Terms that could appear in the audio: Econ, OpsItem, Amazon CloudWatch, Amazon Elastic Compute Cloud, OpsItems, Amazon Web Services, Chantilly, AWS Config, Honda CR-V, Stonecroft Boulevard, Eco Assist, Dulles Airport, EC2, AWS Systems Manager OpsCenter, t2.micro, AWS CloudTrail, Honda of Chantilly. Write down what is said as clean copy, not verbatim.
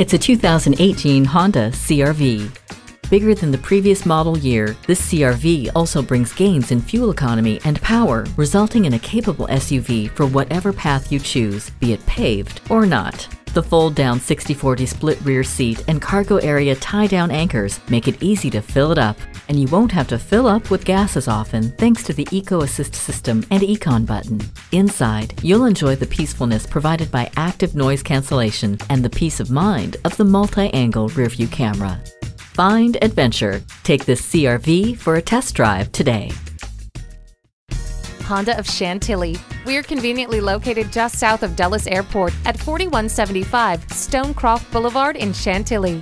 It's a 2018 Honda CR-V. Bigger than the previous model year, this CR-V also brings gains in fuel economy and power, resulting in a capable SUV for whatever path you choose, be it paved or not. The fold-down 60/40 split rear seat and cargo area tie-down anchors make it easy to fill it up, and you won't have to fill up with gas as often thanks to the Eco Assist system and Econ button. Inside, you'll enjoy the peacefulness provided by active noise cancellation and the peace of mind of the multi-angle rearview camera. Find adventure. Take this CR-V for a test drive today. Honda of Chantilly. We're conveniently located just south of Dulles Airport at 4175 Stonecroft Boulevard in Chantilly.